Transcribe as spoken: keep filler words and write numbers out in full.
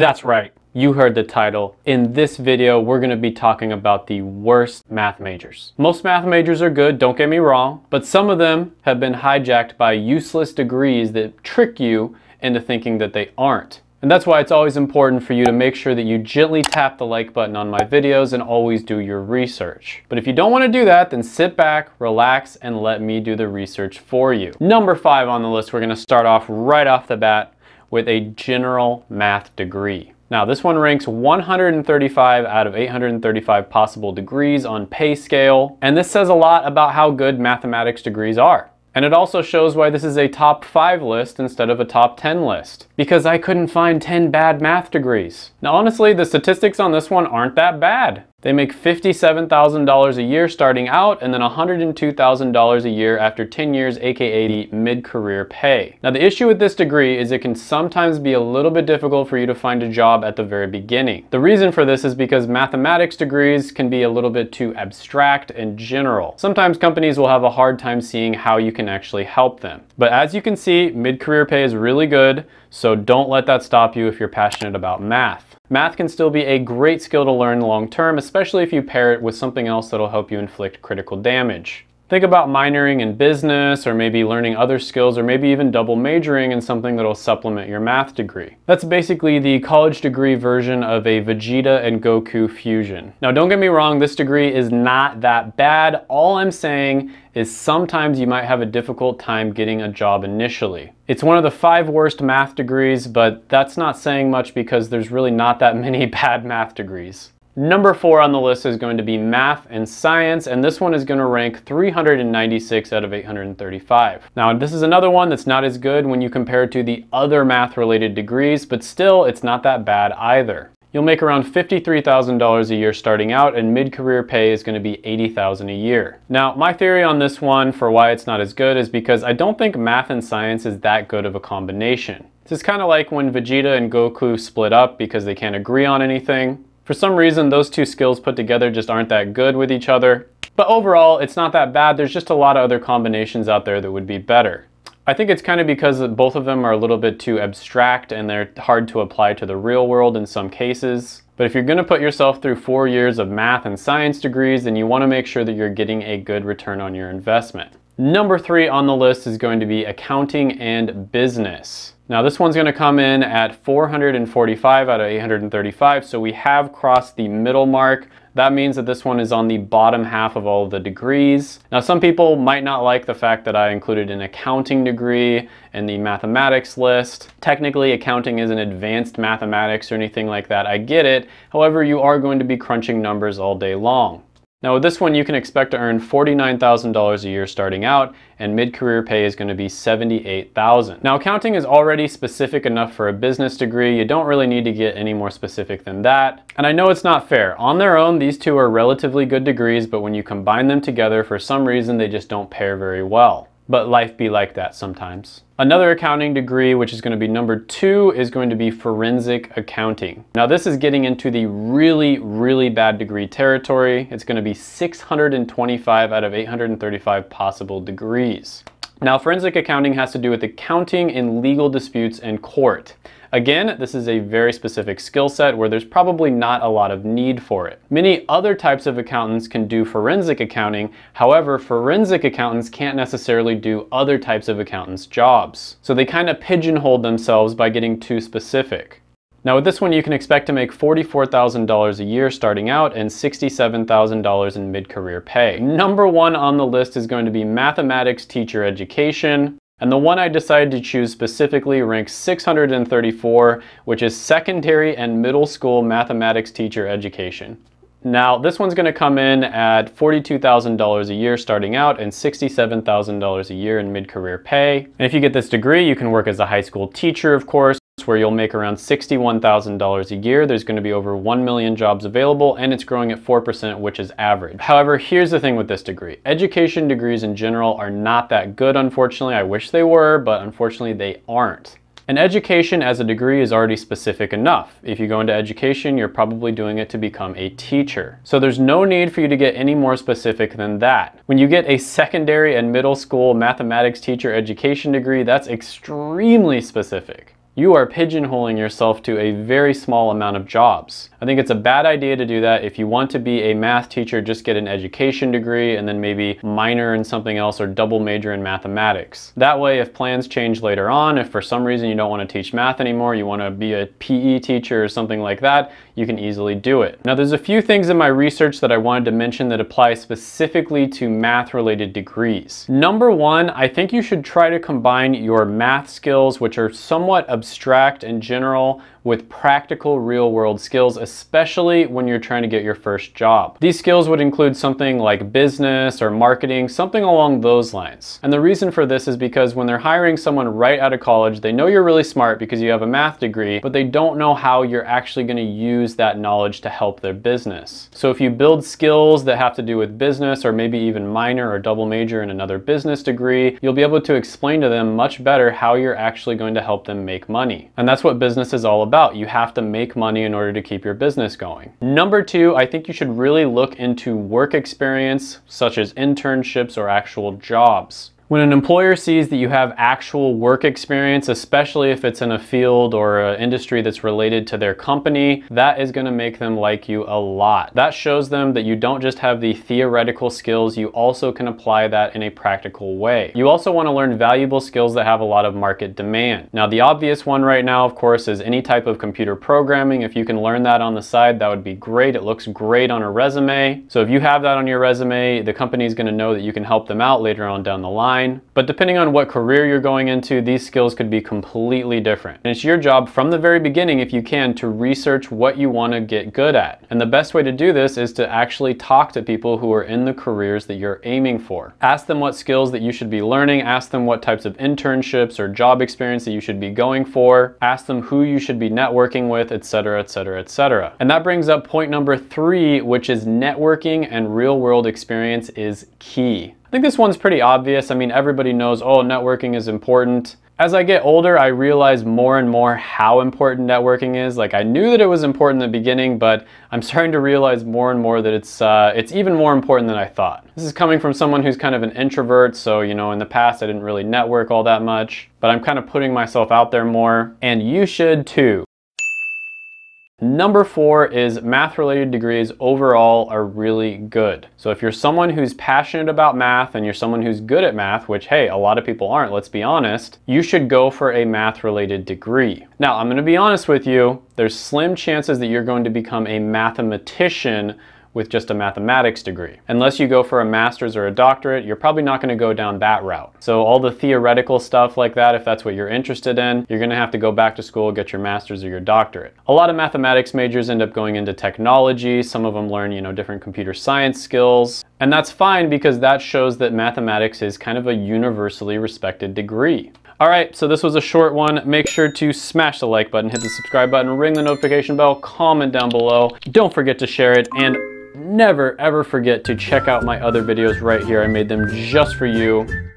That's right, you heard the title. In this video, we're gonna be talking about the worst math majors. Most math majors are good, don't get me wrong, but some of them have been hijacked by useless degrees that trick you into thinking that they aren't. And that's why it's always important for you to make sure that you gently tap the like button on my videos and always do your research. But if you don't want to do that, then sit back, relax, and let me do the research for you. Number five on the list, we're going to start off right off the bat with a general math degree. Now this one ranks one hundred thirty-five out of eight hundred thirty-five possible degrees on pay scale. And this says a lot about how good mathematics degrees are. And it also shows why this is a top five list instead of a top ten list. Because I couldn't find ten bad math degrees. Now honestly, the statistics on this one aren't that bad. They make fifty-seven thousand dollars a year starting out and then one hundred two thousand dollars a year after ten years, aka the mid-career pay. Now the issue with this degree is it can sometimes be a little bit difficult for you to find a job at the very beginning. The reason for this is because mathematics degrees can be a little bit too abstract and general. Sometimes companies will have a hard time seeing how you can actually help them. But as you can see, mid-career pay is really good, so don't let that stop you if you're passionate about math. Math can still be a great skill to learn long term, especially if you pair it with something else that'll help you inflict critical damage. Think about minoring in business, or maybe learning other skills, or maybe even double majoring in something that'll supplement your math degree. That's basically the college degree version of a Vegeta and Goku fusion. Now don't get me wrong, this degree is not that bad. All I'm saying is sometimes you might have a difficult time getting a job initially. It's one of the five worst math degrees, but that's not saying much because there's really not that many bad math degrees. Number four on the list is going to be math and science, and this one is going to rank three hundred ninety-six out of eight hundred thirty-five. Now this is another one that's not as good when you compare it to the other math related degrees, but still it's not that bad either. You'll make around fifty-three thousand dollars a year starting out, and mid-career pay is going to be eighty thousand dollars a year. Now, my theory on this one for why it's not as good is because I don't think math and science is that good of a combination. This is kind of like when Vegeta and Goku split up because they can't agree on anything. For some reason, those two skills put together just aren't that good with each other. But overall, it's not that bad. There's just a lot of other combinations out there that would be better. I think it's kind of because both of them are a little bit too abstract and they're hard to apply to the real world in some cases. But if you're going to put yourself through four years of math and science degrees, then you want to make sure that you're getting a good return on your investment. Number three on the list is going to be accounting and business. Now this one's going to come in at four hundred forty-five out of eight hundred thirty-five, so we have crossed the middle mark. That means that this one is on the bottom half of all of the degrees. Now some people might not like the fact that I included an accounting degree in the mathematics list. Technically accounting isn't advanced mathematics or anything like that, I get it. However, you are going to be crunching numbers all day long. Now with this one, you can expect to earn forty-nine thousand dollars a year starting out, and mid-career pay is going to be seventy-eight thousand dollars. Now accounting is already specific enough for a business degree. You don't really need to get any more specific than that. And I know it's not fair. On their own, these two are relatively good degrees, but when you combine them together, for some reason, they just don't pair very well. But life be like that sometimes. Another accounting degree, which is going to be number two, is going to be forensic accounting. Now this is getting into the really, really bad degree territory. It's going to be six hundred twenty-five out of eight hundred thirty-five possible degrees. Now forensic accounting has to do with accounting in legal disputes and court. Again, this is a very specific skill set where there's probably not a lot of need for it. Many other types of accountants can do forensic accounting. However, forensic accountants can't necessarily do other types of accountants' jobs. So they kind of pigeonhole themselves by getting too specific. Now with this one, you can expect to make forty-four thousand dollars a year starting out and sixty-seven thousand dollars in mid-career pay. Number one on the list is going to be mathematics teacher education. And the one I decided to choose specifically ranks six hundred thirty-four, which is secondary and middle school mathematics teacher education. Now this one's going to come in at forty-two thousand dollars a year starting out and sixty-seven thousand dollars a year in mid-career pay. And if you get this degree, you can work as a high school teacher, of course, where you'll make around sixty-one thousand dollars a year. There's going to be over one million jobs available, and it's growing at four percent, which is average. However, here's the thing with this degree. Education degrees in general are not that good, unfortunately. I wish they were, but unfortunately they aren't. And education as a degree is already specific enough. If you go into education, you're probably doing it to become a teacher. So there's no need for you to get any more specific than that. When you get a secondary and middle school mathematics teacher education degree, that's extremely specific. you are pigeonholing yourself to a very small amount of jobs. I think it's a bad idea to do that. If you want to be a math teacher, just get an education degree and then maybe minor in something else or double major in mathematics. That way, if plans change later on, if for some reason you don't want to teach math anymore, you want to be a P E teacher or something like that, you can easily do it. Now, there's a few things in my research that I wanted to mention that apply specifically to math-related degrees. Number one, I think you should try to combine your math skills, which are somewhat abstract and general, with practical real-world skills, especially when you're trying to get your first job. These skills would include something like business or marketing, something along those lines. And the reason for this is because when they're hiring someone right out of college, they know you're really smart because you have a math degree, but they don't know how you're actually going to use that knowledge to help their business. So if you build skills that have to do with business, or maybe even minor or double major in another business degree, you'll be able to explain to them much better how you're actually going to help them make money. And that's what business is all about. about. You have to make money in order to keep your business going. Number two, I think you should really look into work experience, such as internships or actual jobs. When an employer sees that you have actual work experience, especially if it's in a field or an industry that's related to their company, that is gonna make them like you a lot. That shows them that you don't just have the theoretical skills, you also can apply that in a practical way. You also wanna learn valuable skills that have a lot of market demand. Now, the obvious one right now, of course, is any type of computer programming. If you can learn that on the side, that would be great. It looks great on a resume. So if you have that on your resume, the company's gonna know that you can help them out later on down the line. But depending on what career you're going into, these skills could be completely different. And it's your job from the very beginning, if you can, to research what you want to get good at. And the best way to do this is to actually talk to people who are in the careers that you're aiming for. Ask them what skills that you should be learning. Ask them what types of internships or job experience that you should be going for. Ask them who you should be networking with, et cetera, et cetera, et cetera. And that brings up point number three, which is networking and real-world experience is key. I think this one's pretty obvious. I mean, everybody knows, oh, networking is important. As I get older, I realize more and more how important networking is. Like, I knew that it was important in the beginning, but I'm starting to realize more and more that it's uh, it's even more important than I thought. This is coming from someone who's kind of an introvert, so, you know, in the past I didn't really network all that much, but I'm kind of putting myself out there more, and you should too. Number four is math-related degrees overall are really good. So if you're someone who's passionate about math and you're someone who's good at math, which, hey, a lot of people aren't, let's be honest, you should go for a math-related degree. Now, I'm gonna be honest with you, there's slim chances that you're going to become a mathematician with just a mathematics degree. Unless you go for a master's or a doctorate, you're probably not gonna go down that route. So all the theoretical stuff like that, if that's what you're interested in, you're gonna have to go back to school, get your master's or your doctorate. A lot of mathematics majors end up going into technology. Some of them learn, you know, different computer science skills. And that's fine because that shows that mathematics is kind of a universally respected degree. All right, so this was a short one. Make sure to smash the like button, hit the subscribe button, ring the notification bell, comment down below. Don't forget to share it, and never ever forget to check out my other videos right here. I made them just for you.